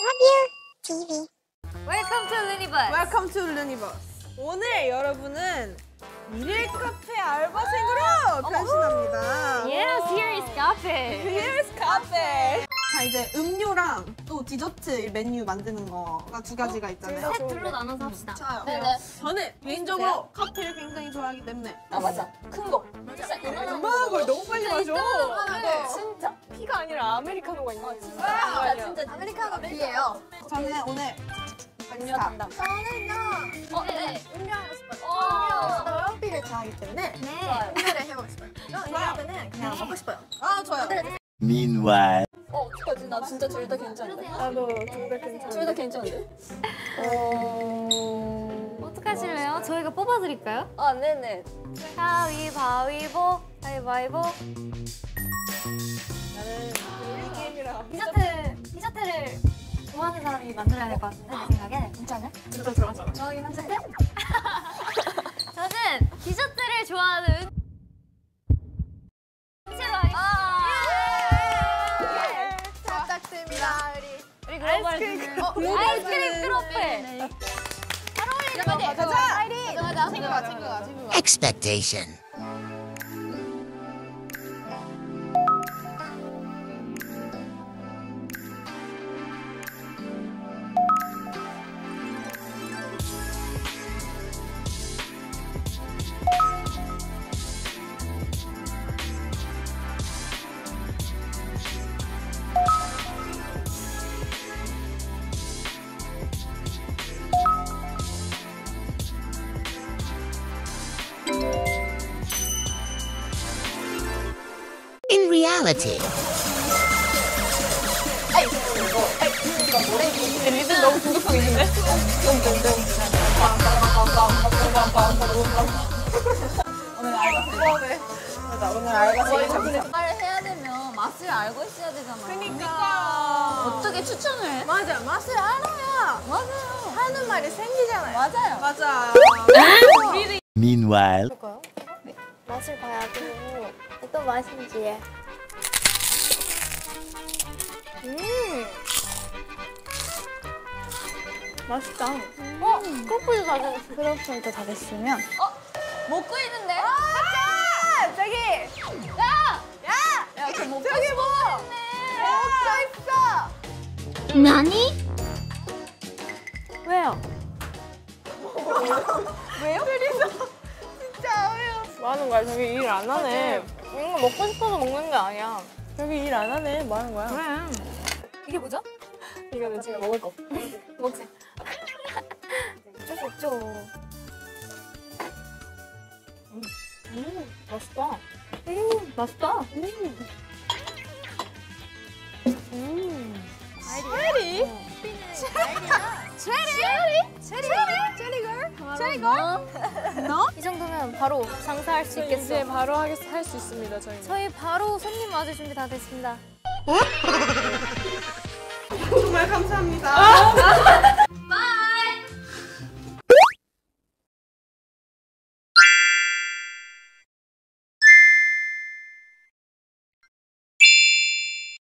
러비어 TV. Welcome to Luniverse. Welcome to Luniverse. 오늘 여러분은 일일 카페 알바생으로 변신합니다. Yes, here is cafe. Here is cafe. 자, 이제 음료랑 또 디저트 메뉴 만드는 거가 두 가지가 있잖아요. 셋둘로 나눠서 합시다. 좋아요. 네네. 저는 개인적으로 커피를 굉장히 좋아하기 때문에. 아, 맞아. 큰 거. 진짜 이만한 거. 너무 빨리 마셔. 진짜. 피가 아니라 아메리카노가 있는 거지. 진짜 아메리카노가 피예요. 저는 오늘 음료 담당. 저는요. 네. 음료 하고 싶어요. 음료. 커피를 좋아하기 때문에. 네. 좋아요. 음료를 해보고 싶어요. 음료는 그냥 먹고 싶어요. 아, 좋아요. Meanwhile. 어떡하지? 나 진짜 둘 다 괜찮은데? 나도 둘 다 괜찮은데? 둘 다 괜찮은데? 어떡하실래요? 저희가 뽑아드릴까요? 아, 네네. 가위바위보, 가위바위보. 나는 롤링게임이라. 디저트를 좋아하는 사람이 만들어야 될 것 같은데, 내 생각에. 괜찮아요? 진짜 들어가잖아. 좋아하긴 한데? 저는 디저트를 좋아하는 아이스크림, 아이스크림 크로플. 바로 올리는 거 같아. 가자. 챙겨가. Expectation. reality. 리듬 너무 부르고 있는데? 오늘 알바생. 맞아, 오늘 알바생. 말을 해야 되면 맛을 알고 있어야 되잖아. 그니까. 어떻게 추천을 해? 맞아, 맛을 알아야. 맞아요. 하는 말이 생기잖아요. 맞아요. 맞아. Meanwhile. 맛을 봐야 되고 어떤 맛인지. 맛있다. 크로플도 다 됐어. 크로플도 다 됐으면. 먹고 있는데? 아! 저기! 야! 야! 야, 저 먹고 있어. 저기 뭐! 먹고 있어! 나니? 왜요? 왜요? 진짜 왜요? 뭐 하는 거야? 저기 일 안 하네. 뭔가 먹고 싶어서 먹는 게 아니야. 저기 일 안 하네. 뭐 하는 거야? 그래. 이게 뭐죠? 이거는 제가 먹을 거. 먹자. 어쩔 수 없죠. 맛있다. 맛있다. 체리? 체리? 체리걸? 너? 이 정도면 바로 장사할 수 있겠어요. 이제 바로 할 수 있습니다, 저희. 저희 바로 손님 맞을 준비 다 됐습니다. 정말 감사합니다.